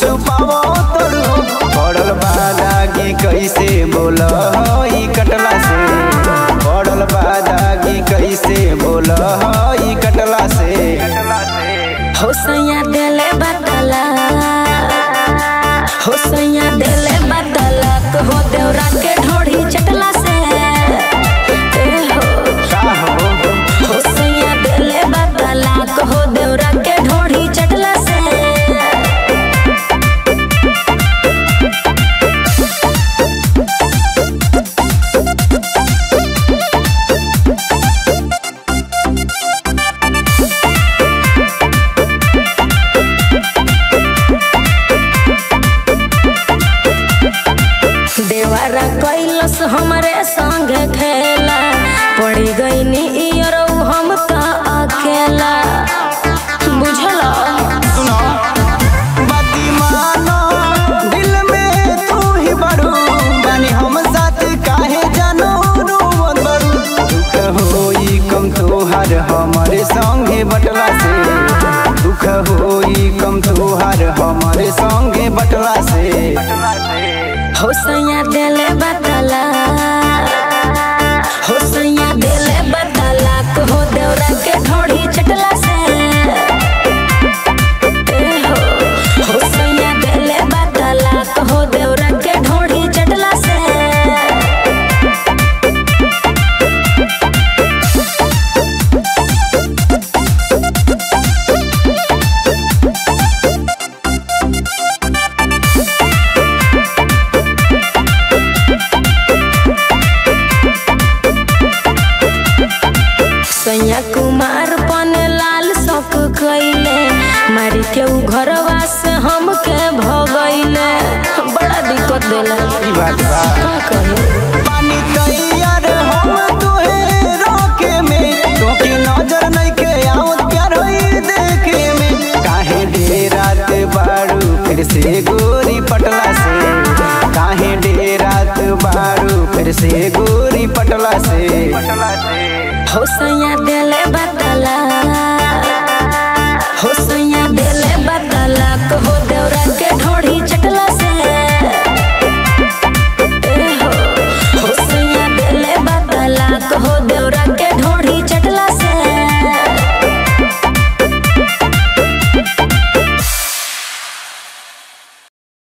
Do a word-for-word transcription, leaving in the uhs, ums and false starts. छुपावो तोरो पड़ल बादागी कैसे बोला ई कटला से, पड़ल बादागी कैसे बोला ई कटला से। हो सैया देले बतला, हो सैया देले बतला, तो हो देवरा के ढोड़ी चटला से। हो सैया देले बतला, तो हो देवरा के ढोड़ी चटला से। हमरे संग खेला पड़ी गई नी हम तो अकेला बुझला। सुनो बाती मानो दिल में तू ही बड़ू बनी हम साथ काहे जानो रोवत बड़ू। दुख होई कम तोहार हमारे संगे बटला से, दुख होई कम तोहार हमारे संगे बटला से। हो सैया देले बतला, हो सैया देले बतला, हो देवरा के ढोड़ी चटला से। हो सैया देले बतला, हो देवरा के ढोड़ी चटला से। सैया कुमार पन लाल शौक कैले मारी के घरवा से हमके भगैले बड़ा दिक्कत देला। पानी तैयार हम तोहे रोके में, तोके नजर नहीं के आवत प्यार होई देखे में। काहे डेरा ते बारू फिर से गोरी पटला से, काहे डेरा ते बारू फिर से गोरी पटला से। हो सैया देले बतला।